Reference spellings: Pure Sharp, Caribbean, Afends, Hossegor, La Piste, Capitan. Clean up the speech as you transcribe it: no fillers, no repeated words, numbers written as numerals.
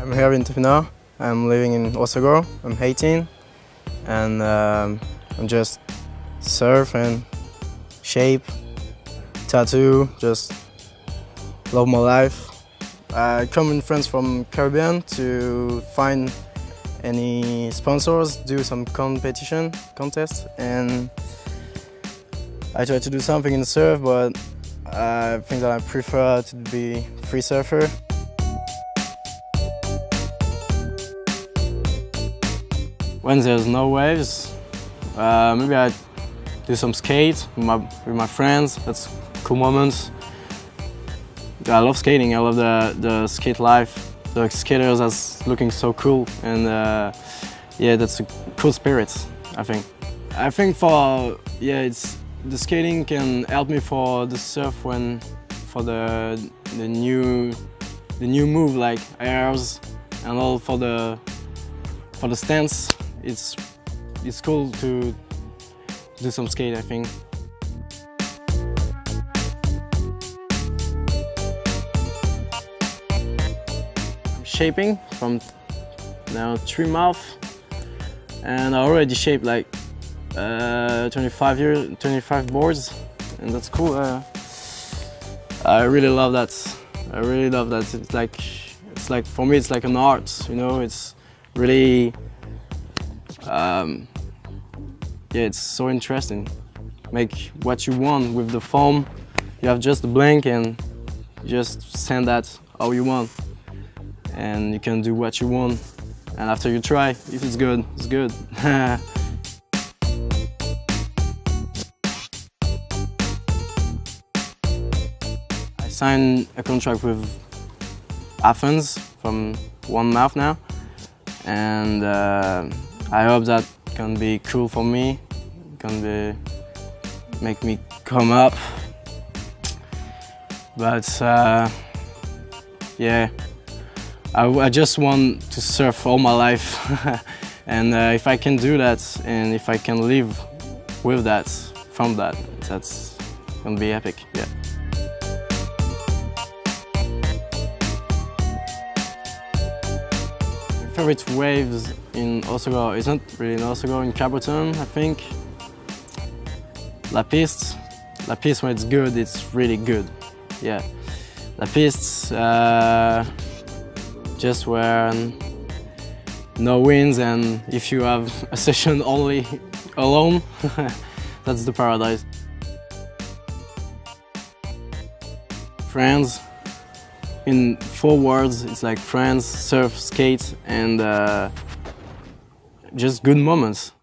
I'm here in Tupinard. I'm living in Hossegor. I'm 18 and I'm just surf and shape, tattoo, just love my life. I come in France from Caribbean to find any sponsors, do some contest, and I try to do something in surf, but I think that I prefer to be free surfer. When there's no waves, maybe I do some skate with my friends. That's cool moments. I love skating. I love the skate life. The skaters are looking so cool, and yeah, that's a cool spirit, I think. I think for it's the skating can help me for the surf when for the new move like airs and all for the stance. It's cool to do some skate, I think. I'm shaping from now 3 months, and I already shaped like 25 boards, and that's cool. I really love that. It's like for me it's like an art, you know. It's really yeah, it's so interesting. Make what you want with the foam. You have just a blank and just send that how you want. And you can do what you want. And after you try, if it's good, it's good. I signed a contract with Afends from 1 month now. And I hope that can be cool for me, make me come up, but yeah, I just want to surf all my life and if I can do that and if I can live with that, from that, that's gonna be epic, yeah. My favorite waves in Hossegor, it's not really in Hossegor, in Capitan, I think. La Piste. La Piste, when it's good, it's really good. Yeah. La Piste, just where no winds, and if you have a session only alone, that's the paradise. Friends. In 4 words, it's like friends, surf, skate, and just good moments.